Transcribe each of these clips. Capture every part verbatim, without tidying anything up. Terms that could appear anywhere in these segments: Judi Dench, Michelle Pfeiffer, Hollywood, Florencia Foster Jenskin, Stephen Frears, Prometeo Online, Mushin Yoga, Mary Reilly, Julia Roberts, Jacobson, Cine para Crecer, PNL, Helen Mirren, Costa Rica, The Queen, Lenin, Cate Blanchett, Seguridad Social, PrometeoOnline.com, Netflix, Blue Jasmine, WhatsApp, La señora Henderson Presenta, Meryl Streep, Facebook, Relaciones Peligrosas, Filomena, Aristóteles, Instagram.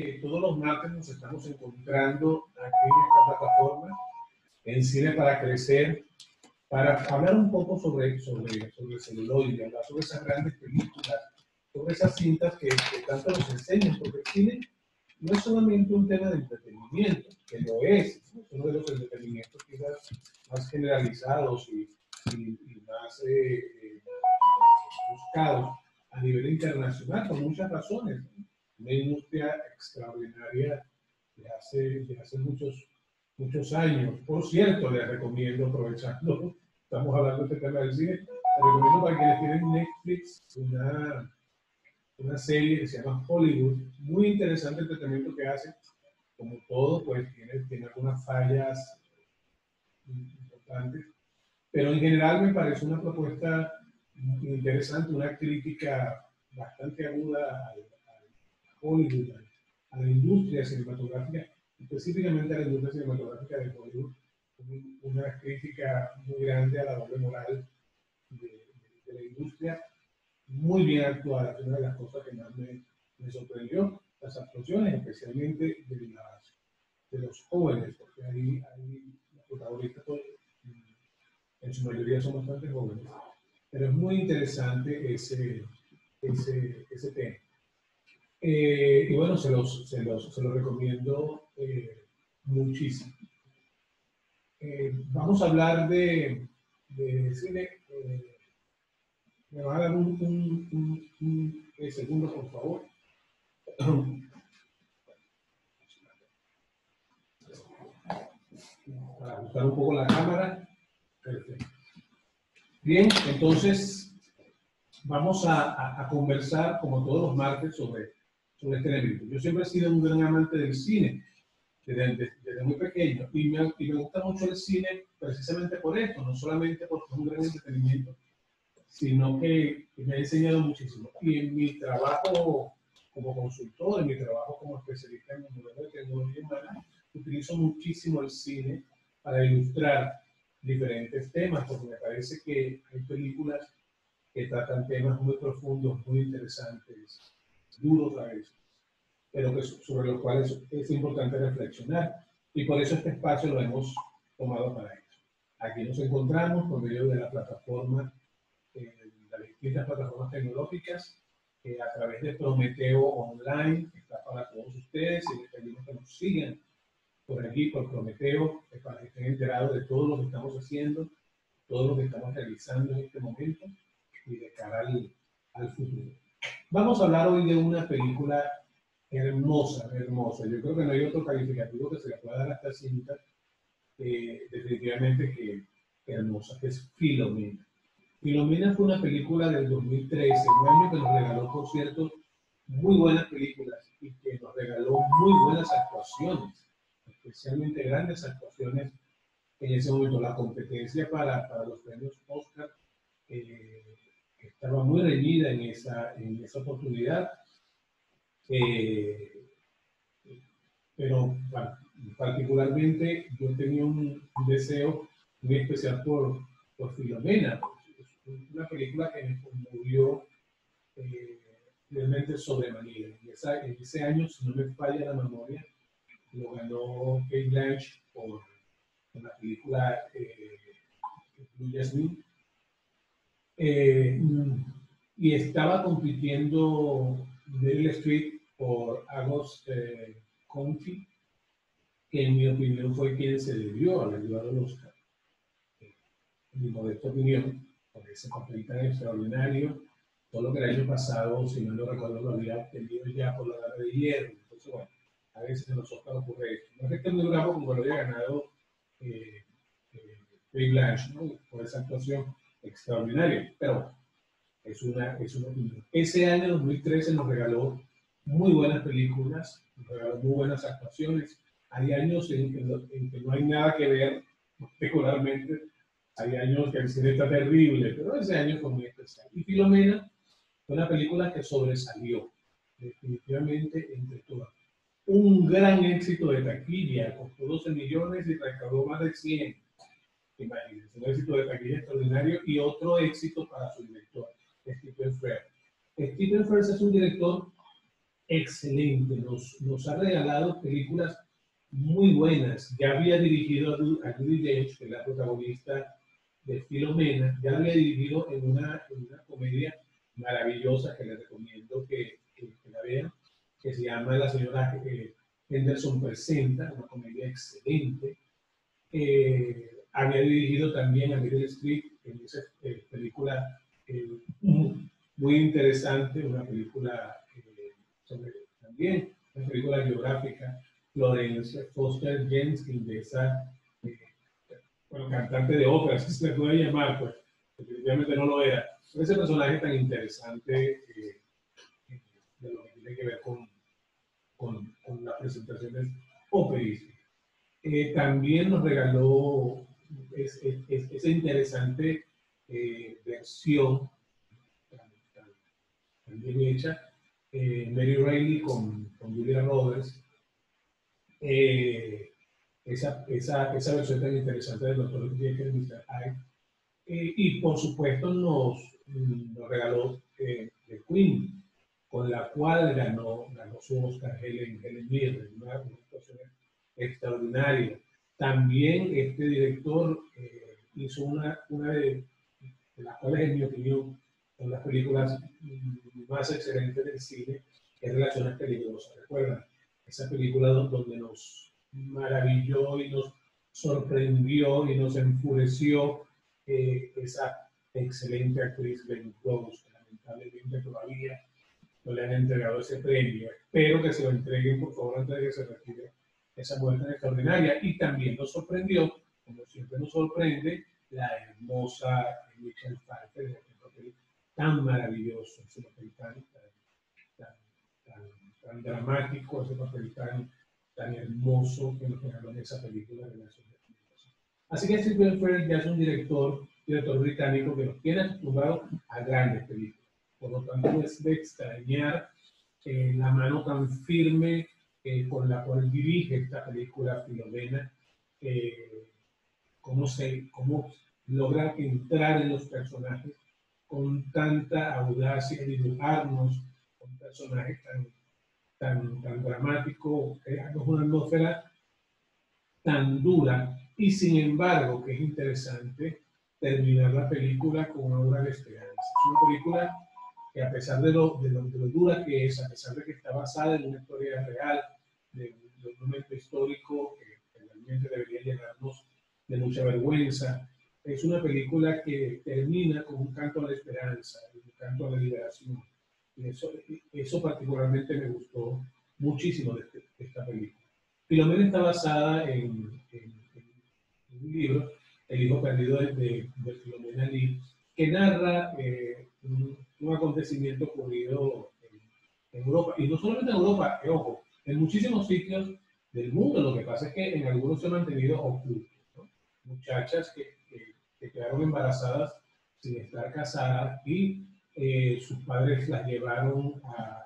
que todos los martes nos estamos encontrando aquí en esta plataforma, en Cine para Crecer, para hablar un poco sobre, sobre, sobre el celuloide, hablar sobre esas grandes películas, sobre esas cintas que, que tanto nos enseñan, porque el cine no es solamente un tema de entretenimiento, que lo es, ¿no? Es uno de los entretenimientos quizás más generalizados y, y, y más eh, eh, buscados a nivel internacional, por muchas razones, ¿no? Una industria extraordinaria de hace, de hace muchos, muchos años. Por cierto, les recomiendo, aprovechando, estamos hablando de este tema del cine, les recomiendo para quienes tienen Netflix una, una serie que se llama Hollywood, muy interesante el tratamiento que hace, como todo, pues tiene, tiene algunas fallas importantes, pero en general me parece una propuesta interesante, una crítica bastante aguda al Hollywood, a la industria cinematográfica, específicamente a la industria cinematográfica de Hollywood, una crítica muy grande a la doble moral de, de, de la industria, muy bien actuada, es una de las cosas que más me, me sorprendió, las actuaciones especialmente de, las, de los jóvenes, porque ahí, ahí los protagonistas pues, en su mayoría son bastante jóvenes, pero es muy interesante ese, ese, ese tema. Eh, y bueno, se los, se los, se los recomiendo eh, muchísimo. Eh, vamos a hablar de, de cine. Eh, me van a dar un, un, un, un, un segundo, por favor. Para ajustar un poco la cámara. Perfecto. Bien, entonces vamos a, a, a conversar, como todos los martes, sobre sobre este elemento. Yo siempre he sido un gran amante del cine, desde, desde, desde muy pequeño, y me, y me gusta mucho el cine precisamente por esto, no solamente porque es un gran entretenimiento, sino que, que me ha enseñado muchísimo. Y en mi trabajo como consultor, en mi trabajo como especialista en el modelo de tecnología humana, utilizo muchísimo el cine para ilustrar diferentes temas, porque me parece que hay películas que tratan temas muy profundos, muy interesantes, duros a veces, pero que, sobre los cuales es importante reflexionar. Y por eso este espacio lo hemos tomado para eso. Aquí nos encontramos por medio de la plataforma, eh, las distintas plataformas tecnológicas, eh, a través de Prometeo Online, que está para todos ustedes, y les pedimos que nos sigan por aquí, por Prometeo, para que estén enterados de todo lo que estamos haciendo, todo lo que estamos realizando en este momento y de cara al, al futuro. Vamos a hablar hoy de una película hermosa, hermosa. Yo creo que no hay otro calificativo que se le pueda dar a esta cinta, eh, definitivamente que, que hermosa, que es Filomena. Filomena fue una película del dos mil trece, un año que nos regaló, por cierto, muy buenas películas y que nos regaló muy buenas actuaciones, especialmente grandes actuaciones en ese momento. La competencia para, para los premios Oscar eh, estaba muy reñida en esa, en esa oportunidad, eh, pero bueno, particularmente yo tenía un deseo muy especial por, por Filomena, una película que me conmovió eh, realmente sobremanera. En, esa, en ese año, si no me falla la memoria, lo ganó Cate Blanchett por la película eh, Blue Jasmine. Eh, y estaba compitiendo Meryl Streep por Agos eh, Conti, que en mi opinión fue quien se debió haber llevado al Oscar, eh, en mi modesta opinión, porque ese papel tan extraordinario, todo lo que el año pasado, si no lo recuerdo, lo había obtenido ya por la edad de hierro. Entonces, bueno, a veces en los Oscars ocurre esto. No es que un grafo como lo había ganado eh, eh, Cate Blanchett, ¿no? Por esa actuación extraordinario, pero es una, es una opinión. Ese año dos mil trece nos regaló muy buenas películas, nos regaló muy buenas actuaciones. Hay años en que no, en que no hay nada que ver, particularmente. Hay años que el cine está terrible, pero ese año fue muy especial. Y Filomena fue una película que sobresalió, definitivamente, entre todas. Un gran éxito de taquilla, costó doce millones y recaudó más de cien. Imagínense, un éxito de taquilla extraordinario y otro éxito para su director, Stephen Frears. Stephen Frears es un director excelente, nos, nos ha regalado películas muy buenas. Ya había dirigido a Judi Dench, que es la protagonista de Filomena, ya había dirigido en una, en una comedia maravillosa que les recomiendo que, que, que la vean, que se llama La señora eh, Henderson Presenta, una comedia excelente. Eh, había dirigido también a Mary Reilly en esa eh, película eh, muy interesante, una película eh, sobre, también, una película biográfica, Florencia Foster Jenskin, de esa eh, bueno, cantante de ópera, si se le puede llamar, pues definitivamente no lo era. Pero ese personaje tan interesante eh, de lo que tiene que ver con, con, con las presentaciones operísticas. Eh, también nos regaló es, es, es, esa interesante eh, versión tan, tan, tan bien hecha, eh, Mary Reilly con, con Julia Roberts, eh, esa, esa, esa versión tan interesante del doctor Jekyll y mister Hyde, eh, y por supuesto nos, nos regaló eh, The Queen, con la cual ganó, ganó su Oscar Helen, Helen Mirren, una actuación extraordinaria. También este director eh, hizo una, una de, de las cuales, en mi opinión, son las películas más excelentes del cine, que es Relaciones Peligrosas. ¿Recuerdan? Esa película donde nos maravilló y nos sorprendió y nos enfureció eh, esa excelente actriz Ben Close, que lamentablemente todavía no le han entregado ese premio. Espero que se lo entreguen, por favor, antes de que se retire esa muestra extraordinaria. Y también nos sorprendió, como siempre nos sorprende, la hermosa Michelle Pfeiffer, de aquel papel tan maravilloso, ese papel tan, tan, tan, tan dramático, ese papel tan, tan hermoso que nos regaló en esa película de las Relaciones Peligrosas. Así que Stephen Frears ya es un director, director británico, que nos tiene acostumbrado a grandes películas. Por lo tanto, es de extrañar eh, la mano tan firme Eh, con la cual dirige esta película Filomena, eh, cómo, se, cómo logra entrar en los personajes con tanta audacia, dibujarnos con personajes tan, tan, tan dramáticos, crearnos una atmósfera tan dura, y sin embargo, que es interesante terminar la película con una obra de esperanza. Es una película que, a pesar de lo, de, lo, de lo dura que es, a pesar de que está basada en una historia real, de, de un momento histórico que realmente debería llenarnos de mucha vergüenza, es una película que termina con un canto a la esperanza, un canto a la liberación. Y eso, eso particularmente me gustó muchísimo de, este, de esta película. Filomena está basada en, en, en un libro, El hijo perdido de, de Filomena Lee, que narra eh, un, un acontecimiento ocurrido en, en Europa, y no solamente en Europa, eh, ojo, en muchísimos sitios del mundo. Lo que pasa es que en algunos se han mantenido ocultos, ¿no? Muchachas que, que, que quedaron embarazadas sin estar casadas, y eh, sus padres las llevaron a,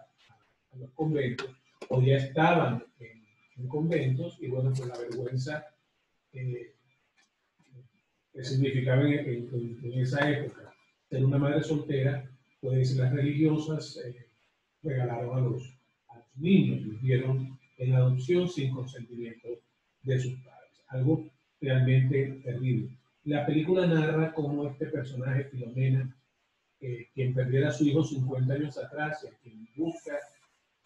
a los conventos, o ya estaban en, en conventos, y bueno, con la vergüenza eh, que significaba en, en, en esa época ser una madre soltera, pues las religiosas eh, regalaron a los, a los niños, los dieron en adopción sin consentimiento de sus padres. Algo realmente terrible. La película narra cómo este personaje, Filomena, eh, quien perdiera a su hijo cincuenta años atrás, y a quien busca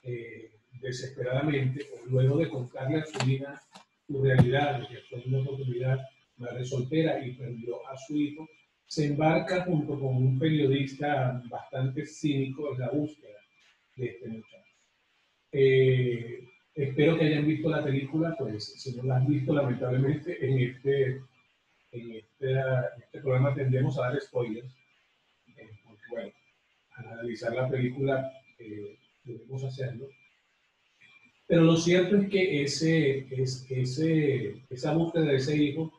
eh, desesperadamente, pues, luego de contarle a su hija su realidad, que fue una oportunidad, madre soltera, y perdió a su hijo, se embarca junto con un periodista bastante cínico en la búsqueda de este muchacho. Eh, espero que hayan visto la película. Pues si no la han visto, lamentablemente en este, en este, en este programa tendemos a dar spoilers, eh, porque bueno, al analizar la película eh, debemos hacerlo. Pero lo cierto es que ese, es, ese, esa búsqueda de ese hijo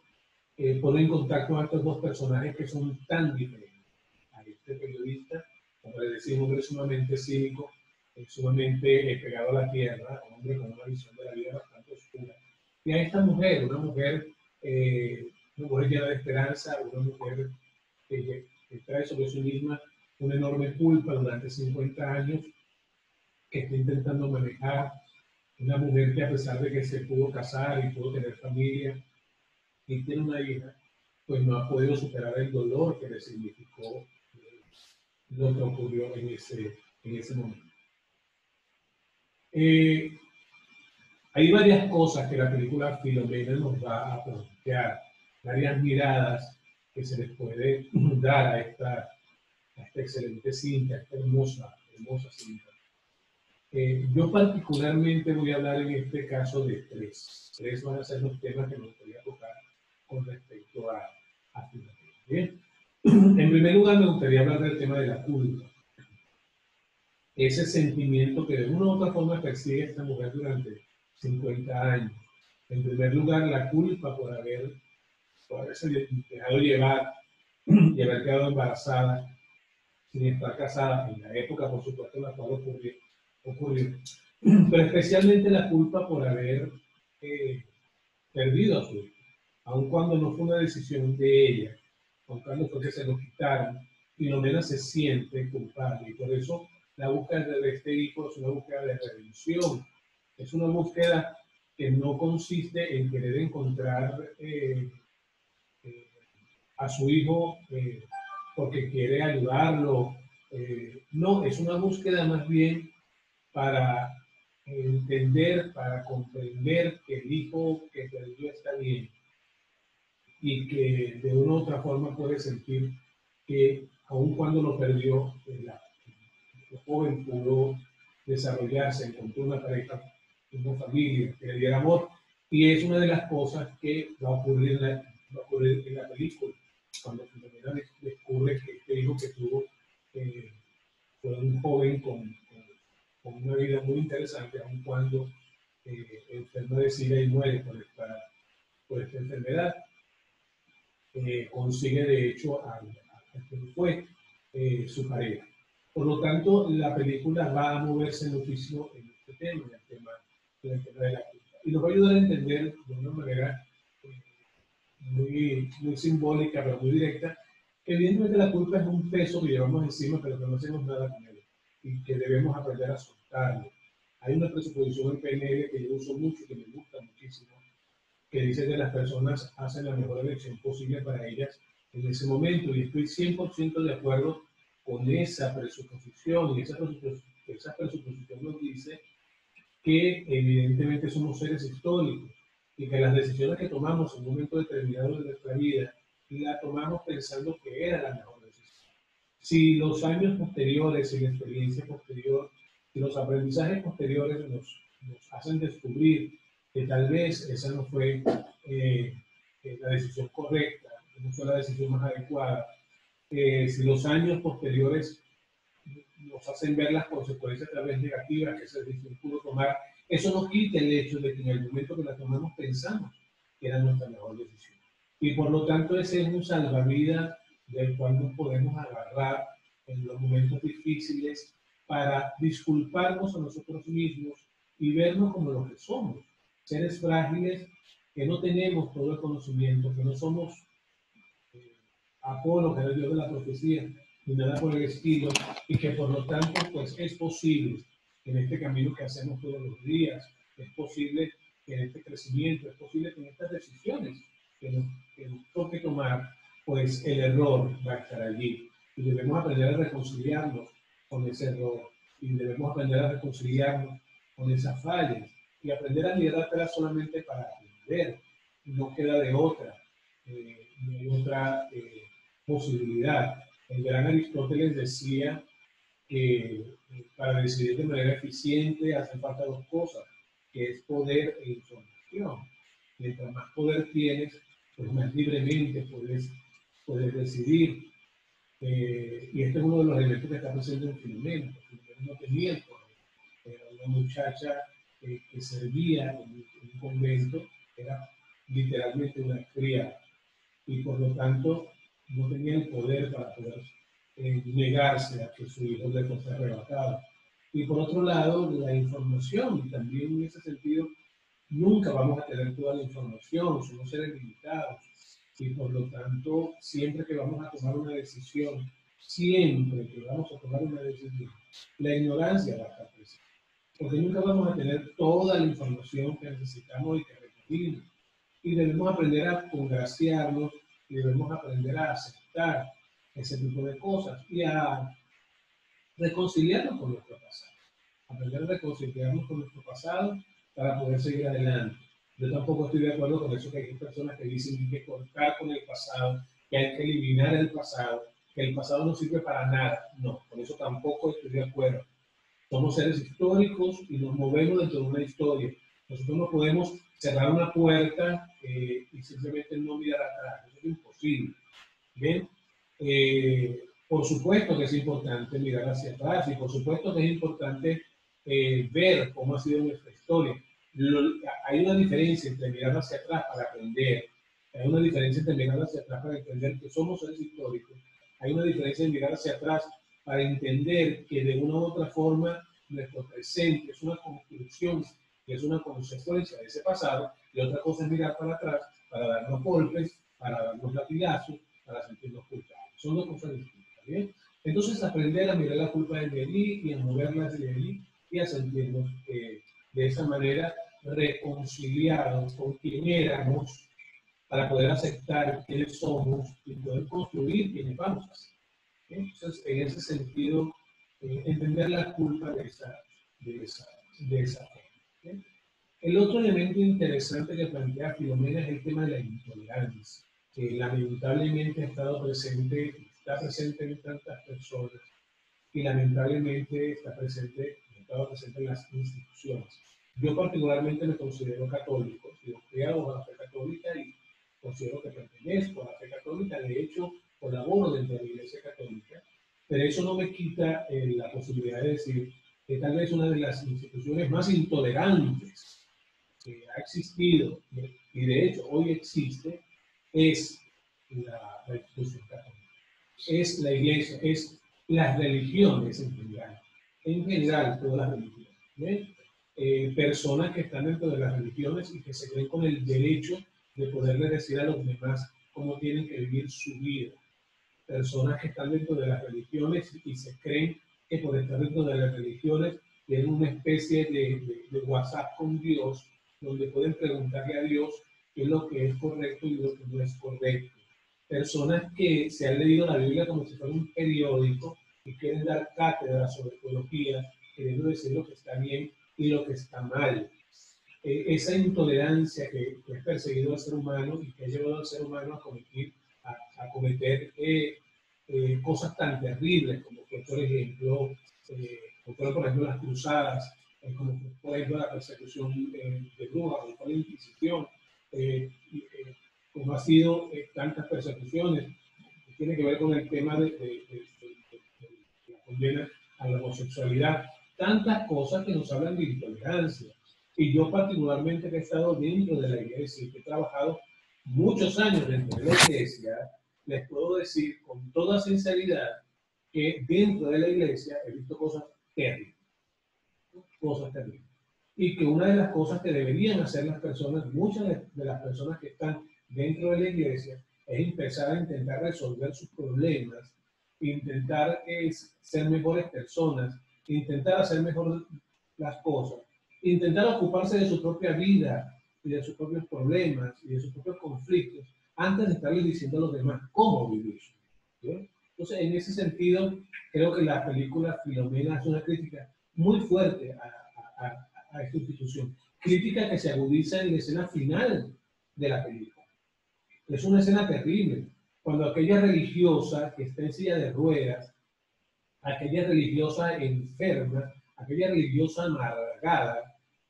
Eh, poner en contacto a estos dos personajes que son tan diferentes. A este periodista, como les decía, un hombre sumamente cínico, eh, sumamente eh, pegado a la tierra, un hombre con una visión de la vida bastante oscura. Y a esta mujer, una mujer, eh, una mujer llena de esperanza, una mujer que, que trae sobre sí misma una enorme culpa durante cincuenta años, que está intentando manejar una mujer que, a pesar de que se pudo casar y pudo tener familia y tiene una hija, pues no ha podido superar el dolor que le significó lo que ocurrió en ese, en ese momento. Eh, hay varias cosas que la película Filomena nos va a plantear, varias miradas que se les puede dar a esta, a esta excelente cinta, a esta hermosa, hermosa cinta. Eh, yo particularmente voy a hablar en este caso de tres. Tres van a ser los temas que me gustaría tocar con respecto a, a Filomena. ¿Bien? En primer lugar, me gustaría hablar del tema de la culpa. Ese sentimiento que de una u otra forma persigue a esta mujer durante cincuenta años. En primer lugar, la culpa por haber, por haberse dejado llevar y haber quedado embarazada sin estar casada, en la época, por supuesto, en la cual ocurrió. ocurrió. Pero especialmente la culpa por haber eh, perdido a su hijo, aun cuando no fue una decisión de ella, aun cuando fue que se lo quitaron, Filomena se siente culpable y por eso la búsqueda de este hijo es una búsqueda de redención. Es una búsqueda que no consiste en querer encontrar eh, eh, a su hijo eh, porque quiere ayudarlo. Eh, no, es una búsqueda más bien para entender, para comprender que el hijo que perdió está bien y que de una u otra forma puede sentir que aun cuando lo perdió, el joven pudo desarrollarse, encontró una pareja, una familia que le diera amor, y es una de las cosas que va a ocurrir en la, va a ocurrir en la película, cuando Filomena descubre que este hijo que tuvo eh, fue un joven con con una vida muy interesante, aun cuando eh, enferma de SIDA y muere por esta, por esta enfermedad. Eh, consigue, de hecho, a, a quien fue eh, su pareja. Por lo tanto, la película va a moverse muchísimo en este tema, en el tema, en el tema de la culpa. Y nos va a ayudar a entender de una manera eh, muy, muy simbólica, pero muy directa, que evidentemente la culpa es un peso que llevamos encima, pero que no hacemos nada con él, y que debemos aprender a soltarlo. Hay una presuposición en P N L que yo uso mucho y que me gusta muchísimo, que dice que las personas hacen la mejor elección posible para ellas en ese momento, y estoy cien por ciento de acuerdo con esa presuposición, y esa presuposición, esa presuposición nos dice que evidentemente somos seres históricos, y que las decisiones que tomamos en un momento determinado de nuestra vida, la tomamos pensando que era la mejor. Si los años posteriores, si la experiencia posterior, si los aprendizajes posteriores nos, nos hacen descubrir que tal vez esa no fue eh, la decisión correcta, no fue la decisión más adecuada, eh, si los años posteriores nos hacen ver las consecuencias tal vez negativas que esa decisión pudo tomar, eso nos quita el hecho de que en el momento que la tomamos pensamos que era nuestra mejor decisión. Y por lo tanto ese es un salvavidas del cual nos podemos agarrar en los momentos difíciles para disculparnos a nosotros mismos y vernos como lo que somos, seres frágiles que no tenemos todo el conocimiento, que no somos eh, Apolo, que era el dios de la profecía, ni nada por el estilo, y que por lo tanto pues es posible en este camino que hacemos todos los días, es posible en este crecimiento, es posible que en estas decisiones que nos, que nos toque tomar, pues el error va a estar allí. Y debemos aprender a reconciliarnos con ese error. Y debemos aprender a reconciliarnos con esas fallas. Y aprender a liderártelas solamente para aprender. No queda de otra. Eh, no hay otra eh, posibilidad. El gran Aristóteles decía que para decidir de manera eficiente hacen falta dos cosas, que es poder e información. Mientras más poder tienes, pues más libremente puedes poder decidir, eh, y este es uno de los elementos que está presente en Filomena. Filomena no tenía el poder, era una muchacha eh, que servía en un convento, era literalmente una criada, y por lo tanto no tenía el poder para poder eh, negarse a que su hijo le fuese arrebatado. Y por otro lado, la información, también en ese sentido, nunca vamos a tener toda la información, somos seres limitados. Y por lo tanto, siempre que vamos a tomar una decisión, siempre que vamos a tomar una decisión, la ignorancia va a estar presente. porque nunca vamos a tener toda la información que necesitamos y que requerimos. Y debemos aprender a congraciarnos y debemos aprender a aceptar ese tipo de cosas y a reconciliarnos con nuestro pasado. Aprender a reconciliarnos con nuestro pasado para poder seguir adelante. Yo tampoco estoy de acuerdo con eso que hay personas que dicen que hay que cortar con el pasado, que hay que eliminar el pasado, que el pasado no sirve para nada. No, con eso tampoco estoy de acuerdo. Somos seres históricos y nos movemos dentro de una historia. Nosotros no podemos cerrar una puerta eh, y simplemente no mirar atrás. Eso es imposible. ¿Bien? Eh, por supuesto que es importante mirar hacia atrás y por supuesto que es importante eh, ver cómo ha sido nuestra historia. Lo, hay una diferencia entre mirar hacia atrás para aprender. Hay una diferencia entre mirar hacia atrás para entender que somos seres históricos. Hay una diferencia en mirar hacia atrás para entender que de una u otra forma nuestro presente es una construcción, que es una consecuencia de ese pasado, y otra cosa es mirar para atrás para darnos golpes, para darnos latigazos, para sentirnos culpables. Son dos cosas distintas, ¿bien? Entonces aprender a mirar la culpa desde allí y a moverla desde allí y a sentirnos eh, de esa manera reconciliados con quien éramos, para poder aceptar quiénes somos y poder construir quiénes vamos a ser. Entonces, en ese sentido, eh, entender la culpa de esa, de esa, de esa forma. El otro elemento interesante que plantea Filomena es el tema de la intolerancia, que lamentablemente ha estado presente, está presente en tantas personas y lamentablemente está presente, ha estado presente en las instituciones. Yo particularmente me considero católico, fui criado bajo la fe católica y considero que pertenezco a la fe católica, de hecho, colaboro dentro de la Iglesia Católica, pero eso no me quita eh, la posibilidad de decir que tal vez una de las instituciones más intolerantes que ha existido, y de hecho hoy existe, es la, la institución católica, es la Iglesia, es las religiones en general, en general todas las religiones, ¿bien? Eh, personas que están dentro de las religiones y que se creen con el derecho de poderle decir a los demás cómo tienen que vivir su vida. Personas que están dentro de las religiones y se creen que por estar dentro de las religiones tienen una especie de, de, de WhatsApp con Dios, donde pueden preguntarle a Dios qué es lo que es correcto y lo que no es correcto. Personas que se han leído la Biblia como si fuera un periódico y quieren dar cátedra sobre teología, queriendo decir lo que está bien y lo que está mal. Eh, esa intolerancia que, que ha perseguido al ser humano y que ha llevado al ser humano a cometer, a, a cometer eh, eh, cosas tan terribles como que, por ejemplo, eh, como por ejemplo las cruzadas, eh, como por ejemplo la persecución eh, de brujas, como la Inquisición, eh, eh, como ha sido eh, tantas persecuciones, que tiene que ver con el tema de, de, de, de, de la condena a la homosexualidad, tantas cosas que nos hablan de intolerancia. Y yo particularmente que he estado dentro de la iglesia y que he trabajado muchos años dentro de la iglesia, les puedo decir con toda sinceridad que dentro de la iglesia he visto cosas terribles. Cosas terribles. Y que una de las cosas que deberían hacer las personas, muchas de las personas que están dentro de la iglesia, es empezar a intentar resolver sus problemas, intentar es ser mejores personas, intentar hacer mejor las cosas, intentar ocuparse de su propia vida y de sus propios problemas y de sus propios conflictos antes de estarles diciendo a los demás cómo vivir. ¿Sí? Entonces, en ese sentido, creo que la película Filomena hace una crítica muy fuerte a, a, a, a esta institución. Crítica que se agudiza en la escena final de la película. Es una escena terrible. Cuando aquella religiosa que está en silla de ruedas, aquella religiosa enferma, aquella religiosa amargada,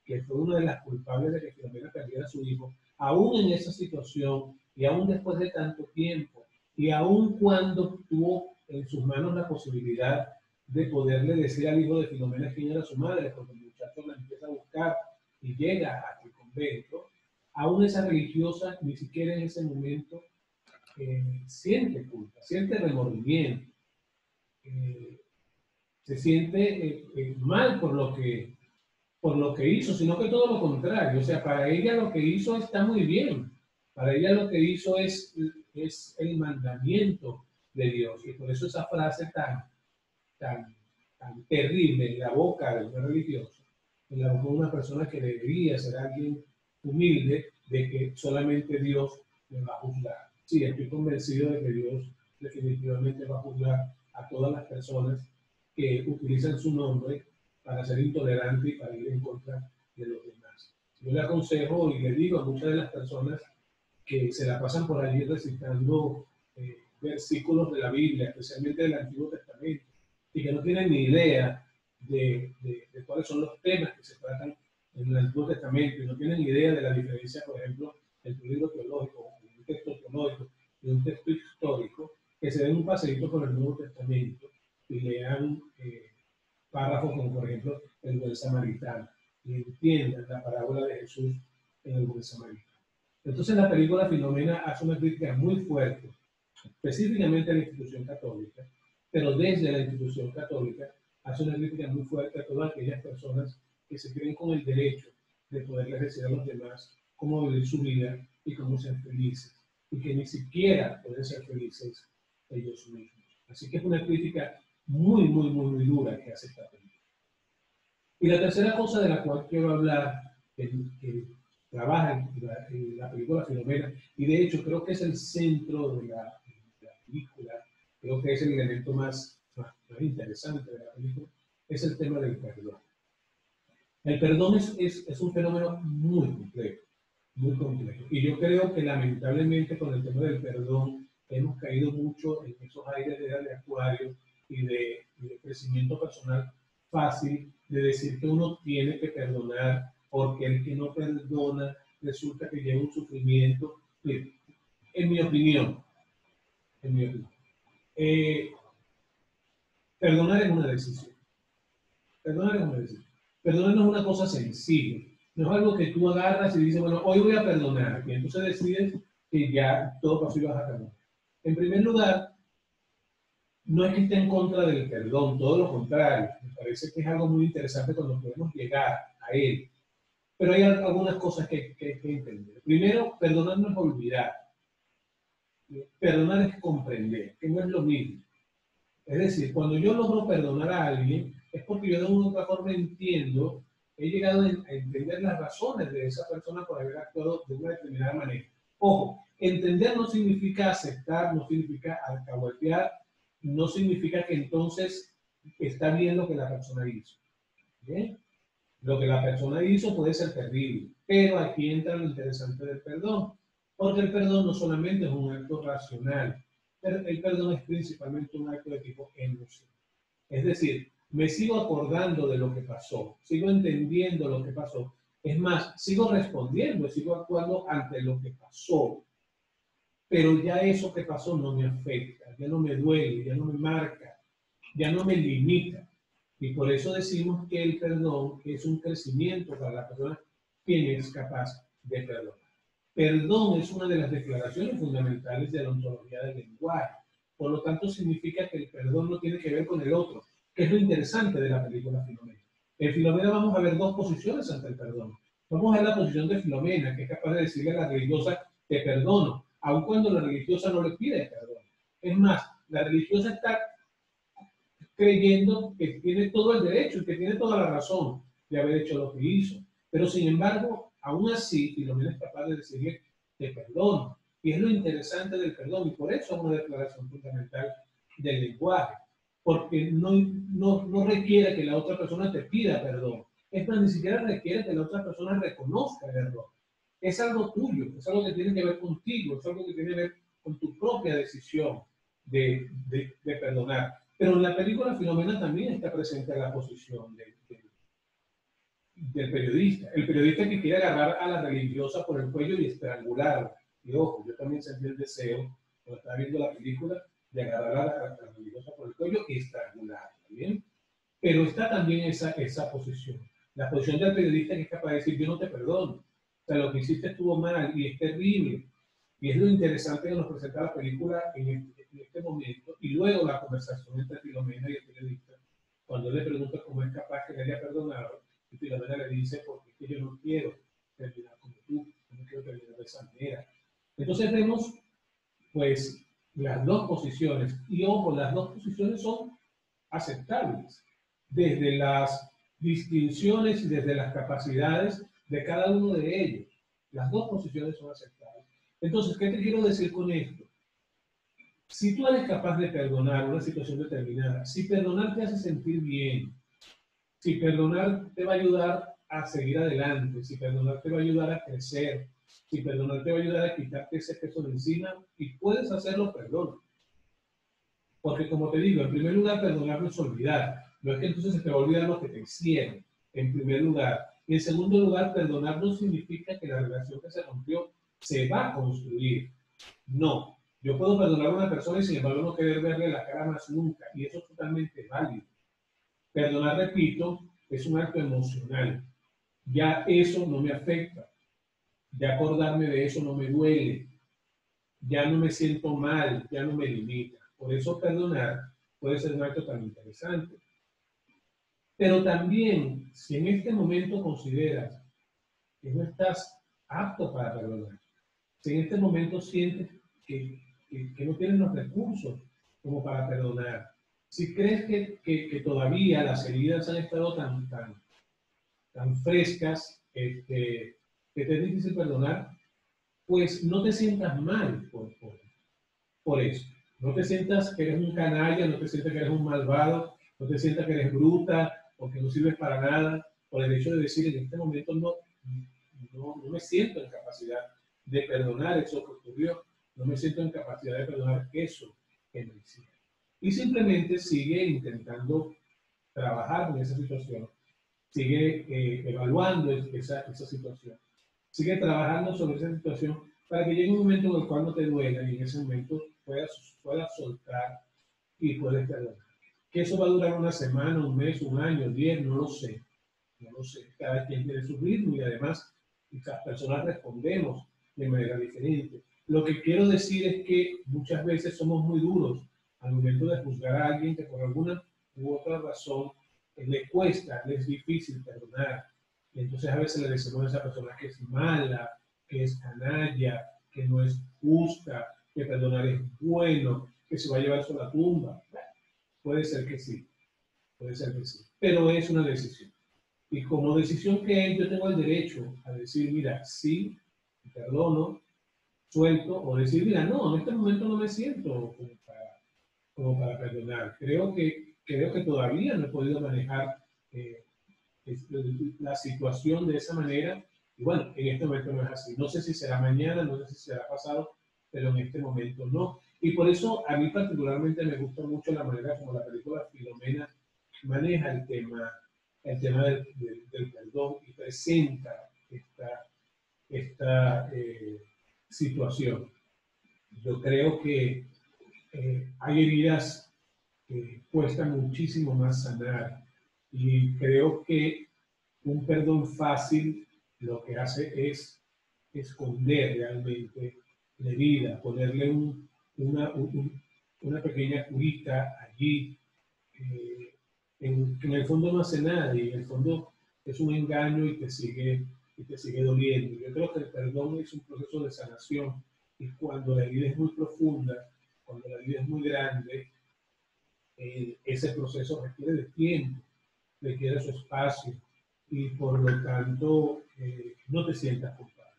que fue una de las culpables de que Filomena perdiera a su hijo, aún en esa situación, y aún después de tanto tiempo, y aún cuando tuvo en sus manos la posibilidad de poderle decir al hijo de Filomena quién era su madre, porque el muchacho la empieza a buscar y llega a su convento, aún esa religiosa ni siquiera en ese momento eh, siente culpa, siente remordimiento, eh, se siente eh, eh, mal por lo que por lo que hizo, sino que todo lo contrario. O sea, para ella lo que hizo está muy bien. Para ella lo que hizo es, es el mandamiento de Dios. Y por eso esa frase tan, tan, tan terrible en la boca de una religiosa en la boca de una persona que debería ser alguien humilde, de que solamente Dios le va a juzgar. Sí, estoy convencido de que Dios definitivamente va a juzgar a todas las personas que utilizan su nombre para ser intolerante y para ir en contra de los demás. Yo le aconsejo y le digo a muchas de las personas que se la pasan por allí recitando eh, versículos de la Biblia, especialmente del Antiguo Testamento, y que no tienen ni idea de, de, de cuáles son los temas que se tratan en el Antiguo Testamento, y no tienen ni idea de la diferencia, por ejemplo, entre un libro teológico, un texto teológico y un texto histórico, que se den un paseíto por el Nuevo Testamento y lean eh, párrafos como, por ejemplo, el buen samaritano, y entiendan la parábola de Jesús en el buen samaritano. Entonces, la película Filomena hace una crítica muy fuerte, específicamente a la institución católica, pero desde la institución católica hace una crítica muy fuerte a todas aquellas personas que se creen con el derecho de poderles decir a los demás cómo vivir su vida y cómo ser felices, y que ni siquiera pueden ser felices ellos mismos. Así que es una crítica muy, muy, muy, muy dura que hace esta película. Y la tercera cosa de la cual quiero hablar, que, que trabaja en la, en la película Filomena, y de hecho creo que es el centro de la, de la película, creo que es el elemento más, más, más interesante de la película, es el tema del perdón. El perdón es, es, es un fenómeno muy complejo, muy complejo. Y yo creo que lamentablemente con el tema del perdón hemos caído mucho en esos aires de, de acuario y de, de crecimiento personal fácil, de decir que uno tiene que perdonar porque el que no perdona resulta que lleva un sufrimiento. En mi opinión, en mi opinión, eh, perdonar es una decisión. Perdonar es una decisión. Perdonar no es una cosa sencilla. No es algo que tú agarras y dices, bueno, hoy voy a perdonar. Y entonces decides que ya todo pasó y vas a perdonar. En primer lugar, no es que esté en contra del perdón, todo lo contrario. Me parece que es algo muy interesante cuando podemos llegar a él. Pero hay algunas cosas que hay que entender. Primero, perdonar no es olvidar. Perdonar es comprender, que no es lo mismo. Es decir, cuando yo logro perdonar a alguien, es porque yo de una u otra forma entiendo, he llegado a entender las razones de esa persona por haber actuado de una determinada manera. Ojo, entender no significa aceptar, no significa alcahuetear, no significa que entonces está bien lo que la persona hizo. ¿Bien? Lo que la persona hizo puede ser terrible, pero aquí entra lo interesante del perdón, porque el perdón no solamente es un acto racional, el perdón es principalmente un acto de tipo emocional. Es decir, me sigo acordando de lo que pasó, sigo entendiendo lo que pasó, es más, sigo respondiendo, sigo actuando ante lo que pasó, pero ya eso que pasó no me afecta, ya no me duele, ya no me marca, ya no me limita. Y por eso decimos que el perdón es un crecimiento para la persona que es capaz de perdonar. Perdón es una de las declaraciones fundamentales de la ontología del lenguaje. Por lo tanto, significa que el perdón no tiene que ver con el otro, que es lo interesante de la película Filomena. En Filomena vamos a ver dos posiciones ante el perdón. Vamos a ver la posición de Filomena, que es capaz de decirle a la religiosa, te perdono, aun cuando la religiosa no le pide perdón. Es más, la religiosa está creyendo que tiene todo el derecho y que tiene toda la razón de haber hecho lo que hizo. Pero sin embargo, aún así, Filomena es capaz de decirle, te perdono. Y es lo interesante del perdón, y por eso es una declaración fundamental del lenguaje. Porque no, no, no requiere que la otra persona te pida perdón. Es más, ni siquiera requiere que la otra persona reconozca el error. Es algo tuyo, es algo que tiene que ver contigo, es algo que tiene que ver con tu propia decisión de, de, de perdonar. Pero en la película Filomena también está presente la posición de, de, del periodista. El periodista que quiere agarrar a la religiosa por el cuello y estrangularla. Y ojo, yo también sentí el deseo, cuando estaba viendo la película, de agarrar a la, a la religiosa por el cuello y estrangularla, ¿bien? Pero está también esa, esa posición. La posición del periodista que es capaz de decir, yo no te perdono. O sea, lo que hiciste estuvo mal y es terrible. Y es lo interesante que nos presenta la película en este, en este momento. Y luego la conversación entre Filomena y el periodista, cuando le pregunta cómo es capaz que le haya perdonado, y Filomena le dice, porque es que yo no quiero terminar como tú, no quiero terminar de esa manera. Entonces vemos, pues, las dos posiciones. Y ojo, las dos posiciones son aceptables. Desde las distinciones desde las capacidades de cada uno de ellos. Las dos posiciones son aceptables. Entonces, ¿qué te quiero decir con esto? Si tú eres capaz de perdonar una situación determinada, si perdonar te hace sentir bien, si perdonar te va a ayudar a seguir adelante, si perdonar te va a ayudar a crecer, si perdonar te va a ayudar a quitarte ese peso de encima, y puedes hacerlo, perdona. Porque como te digo, en primer lugar, perdonar no es olvidar. No es que entonces se te va a olvidar lo que te hicieron, en primer lugar. Y en segundo lugar, perdonar no significa que la relación que se rompió se va a construir. No. Yo puedo perdonar a una persona y sin embargo no querer verle la cara más nunca. Y eso es totalmente válido. Perdonar, repito, es un acto emocional. Ya eso no me afecta. Ya acordarme de eso no me duele. Ya no me siento mal. Ya no me limita. Por eso perdonar puede ser un acto tan interesante. Pero también, si en este momento consideras que no estás apto para perdonar, si en este momento sientes que, que, que no tienes los recursos como para perdonar, si crees que, que, que todavía las heridas han estado tan, tan, tan frescas este, que te es difícil perdonar, pues no te sientas mal por, por, por eso. No te sientas que eres un canalla, no te sientas que eres un malvado, no te sientas que eres bruta, porque no sirves para nada, por el hecho de decir en este momento no, no, no me siento en capacidad de perdonar eso que ocurrió, no me siento en capacidad de perdonar eso que me hicieron. Y simplemente sigue intentando trabajar en esa situación, sigue eh, evaluando esa, esa situación, sigue trabajando sobre esa situación para que llegue un momento en el cual no te duela y en ese momento puedas, puedas soltar y puedas perdonar. Que eso va a durar una semana, un mes, un año, diez, no lo sé. No lo sé. Cada quien tiene su ritmo y además las personas respondemos de manera diferente. Lo que quiero decir es que muchas veces somos muy duros al momento de juzgar a alguien que por alguna u otra razón le cuesta, le es difícil perdonar. Y entonces a veces le decimos a esa persona que es mala, que es canalla, que no es justa, que perdonar es bueno, que se va a llevar eso a la tumba. Puede ser que sí, puede ser que sí, pero es una decisión. Y como decisión que es, yo tengo el derecho a decir, mira, sí, perdono, suelto, o decir, mira, no, en este momento no me siento como para, como para perdonar. Creo que, creo que todavía no he podido manejar eh, la situación de esa manera. Y bueno, en este momento no es así. No sé si será mañana, no sé si será pasado, pero en este momento no. Y por eso a mí particularmente me gusta mucho la manera como la película Filomena maneja el tema, el tema del, del, del perdón y presenta esta, esta eh, situación. Yo creo que eh, hay heridas que cuestan muchísimo más sanar y creo que un perdón fácil lo que hace es esconder realmente la herida, ponerle un Una, un, una pequeña curita allí, eh, en, que en el fondo no hace nada y en el fondo es un engaño y te sigue, y te sigue doliendo. Yo creo que el perdón es un proceso de sanación y cuando la herida es muy profunda, cuando la herida es muy grande, eh, ese proceso requiere de tiempo, requiere su espacio y por lo tanto eh, no te sientas culpable,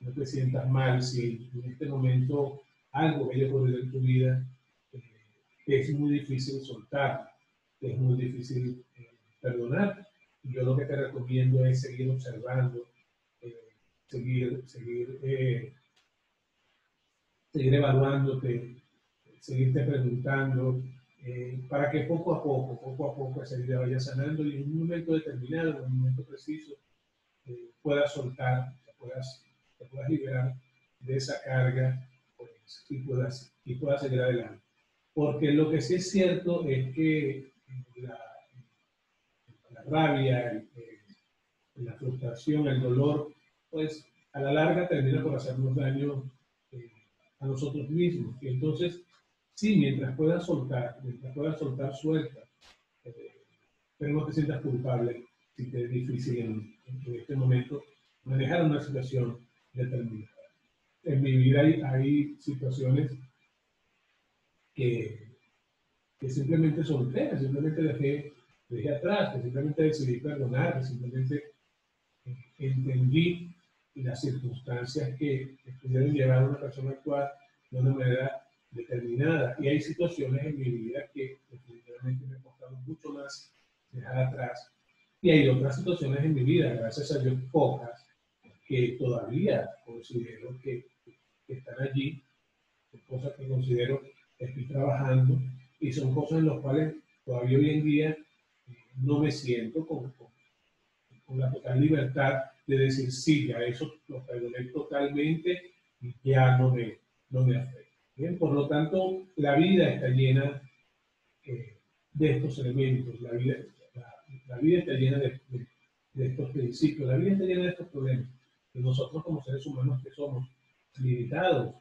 no te sientas mal si en este momento algo que haya ocurrido en tu vida eh, que es muy difícil soltar, que es muy difícil eh, perdonar. Yo lo que te recomiendo es seguir observando, eh, seguir, seguir, eh, seguir evaluándote, seguirte preguntando, eh, para que poco a poco, poco a poco esa vida vaya sanando y en un momento determinado, en un momento preciso, eh, puedas soltar, te puedas, te puedas liberar de esa carga y puedas, y puedas seguir adelante. Porque lo que sí es cierto es que la, la rabia, el, el, la frustración, el dolor, pues a la larga termina por hacernos daño eh, a nosotros mismos. Y entonces, sí, mientras puedas soltar, mientras puedas soltar, suelta. Eh, pero no te sientas culpable si te es difícil en, en este momento manejar una situación determinada. En mi vida hay, hay situaciones que, que simplemente solté, simplemente dejé, le dije atrás, que simplemente decidí perdonar, que simplemente entendí las circunstancias que pudieron llevar a una persona a actuar de una manera determinada. Y hay situaciones en mi vida que definitivamente me costaron mucho más dejar atrás. Y hay otras situaciones en mi vida, gracias a Dios pocas, que todavía considero que, que están allí, cosas que considero que estoy trabajando, y son cosas en las cuales todavía hoy en día no me siento con, con, con la total libertad de decir, sí, ya eso lo perdoné totalmente y ya no me, no me afecta. Bien, por lo tanto, la vida está llena eh, de estos elementos, la vida está La vida está llena de, de, de estos principios, la vida está llena de estos problemas. Y nosotros como seres humanos que somos limitados,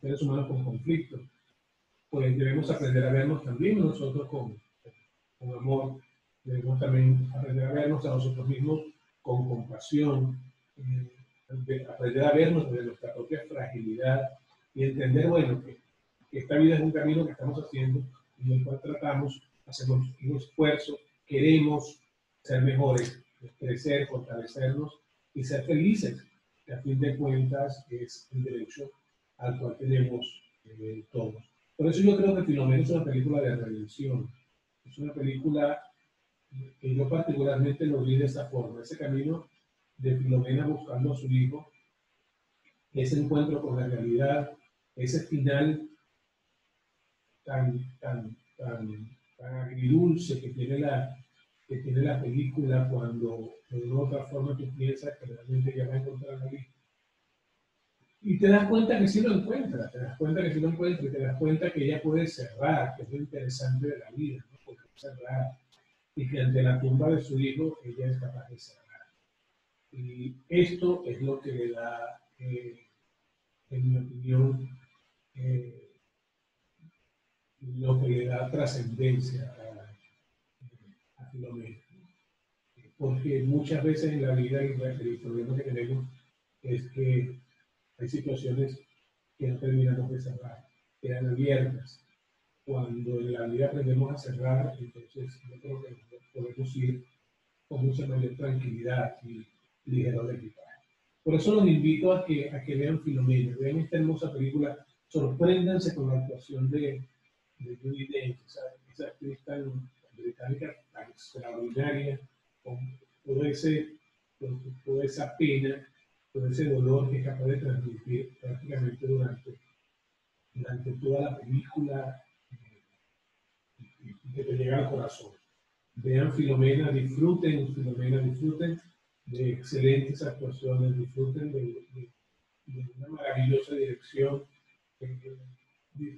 seres humanos con conflictos, pues debemos aprender a vernos también nosotros con, con amor, debemos también aprender a vernos a nosotros mismos con compasión, eh, aprender a vernos de nuestra propia fragilidad y entender, bueno, que, que esta vida es un camino que estamos haciendo y en el cual tratamos, hacemos un esfuerzo, queremos ser mejores, crecer, fortalecernos y ser felices, que a fin de cuentas es el derecho al cual tenemos eh, todos. Por eso yo creo que Filomena es una película de redención, es una película que yo particularmente lo vi de esa forma, ese camino de Filomena buscando a su hijo, ese encuentro con la realidad, ese final tan, tan, tan tan agridulce que tiene la, que tiene la película cuando de una u otra forma tú piensas que realmente ya va a encontrar la vida. Y te das cuenta que sí lo encuentra, te das cuenta que sí lo encuentra y te das cuenta que ella puede cerrar, que es lo interesante de la vida, ¿no? Poder cerrar. Y que ante la tumba de su hijo ella es capaz de cerrar. Y esto es lo que le da, eh, en mi opinión, eh, lo que le da trascendencia a, a Filomena. Porque muchas veces en la vida, y el problema que tenemos es que hay situaciones que no terminamos de cerrar, quedan abiertas. Cuando en la vida aprendemos a cerrar, entonces yo creo que podemos ir con mucha mayor tranquilidad y ligero de equipaje. Por eso los invito a que, a que vean Filomena, vean esta hermosa película, sorpréndanse con la actuación de de Judi Dench, esa actriz tan británica, tan extraordinaria, con todo ese, con toda esa pena, todo ese dolor que es capaz de transmitir prácticamente durante, durante toda la película, eh, que te llega al corazón. Vean Filomena, disfruten, Filomena, disfruten de excelentes actuaciones, disfruten de, de, de una maravillosa dirección. Eh,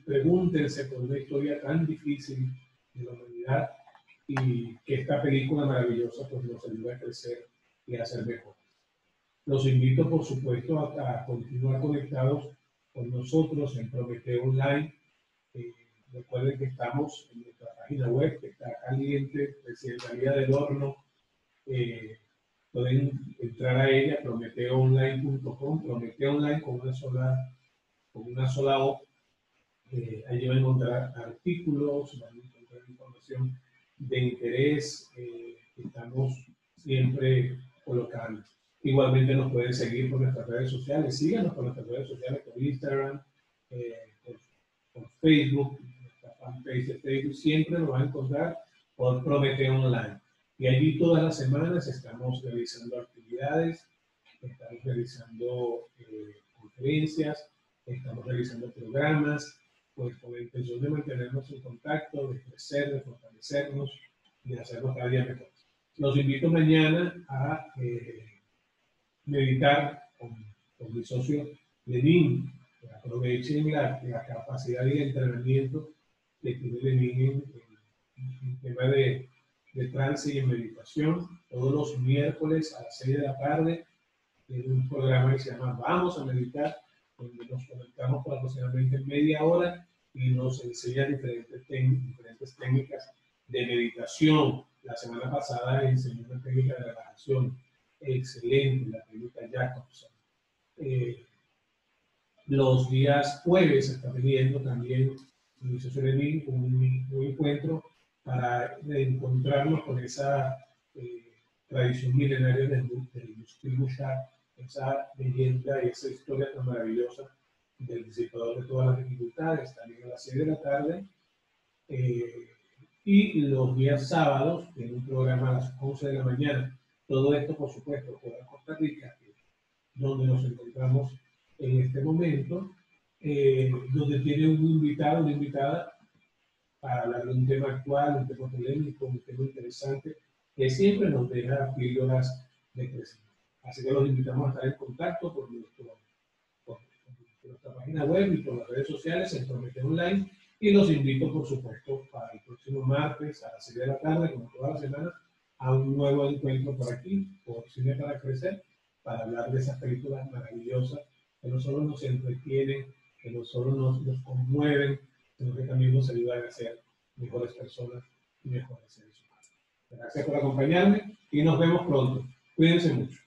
Pregúntense por una historia tan difícil de la humanidad y que esta película maravillosa pues nos ayuda a crecer y a ser mejores. Los invito, por supuesto, a, a continuar conectados con nosotros en Prometeo Online. Eh, recuerden que estamos en nuestra página web, que está caliente, recién salida del horno. Eh, pueden entrar a ella, Prometeo Online punto com, PrometeoOnline con una sola, con una sola O. Eh, allí van a encontrar artículos, van a encontrar información de interés eh, que estamos siempre colocando. Igualmente nos pueden seguir por nuestras redes sociales, síganos por nuestras redes sociales, por Instagram, eh, por, por Facebook, nuestra fanpage de Facebook, siempre nos van a encontrar por Prometeo Online. Y allí todas las semanas estamos realizando actividades, estamos realizando eh, conferencias, estamos realizando programas, pues con la intención de mantenernos en contacto, de crecer, de fortalecernos, de hacernos cada día mejor. Los invito mañana a eh, meditar con, con mi socio Lenin, que aprovechen la, la capacidad y el entrenamiento que tiene Lenin en, en, en tema de, de trance y en meditación, todos los miércoles a las seis de la tarde, en un programa que se llama Vamos a Meditar, donde nos conectamos por aproximadamente media hora y nos enseña diferentes, diferentes técnicas de meditación. La semana pasada enseñé una técnica de relajación excelente, la técnica Jacobson. Eh, los días jueves está teniendo también, en mi socio Lenin, un, un encuentro para encontrarnos con esa eh, tradición milenaria del Mushin Yoga, esa leyenda y esa historia tan maravillosa del disipador de todas las dificultades, también a las seis de la tarde. Eh, y los días sábados tiene un programa a las once de la mañana. Todo esto, por supuesto, por Costa Rica, donde nos encontramos en este momento, eh, donde tiene un invitado, una invitada, para hablar de un tema actual, un tema polémico, un tema interesante, que siempre nos deja píldoras de crecimiento. Así que los invitamos a estar en contacto por, nuestro, por, por nuestra página web y por las redes sociales en Prometeo Online. Y los invito, por supuesto, para el próximo martes a las seis de la tarde, como todas las semanas, a un nuevo encuentro por aquí, por Cine para Crecer, para hablar de esas películas maravillosas que no solo nos entretienen, que no solo nos, nos conmueven, sino que también nos ayudan a ser mejores personas y mejores seres humanos. Gracias por acompañarme y nos vemos pronto. Cuídense mucho.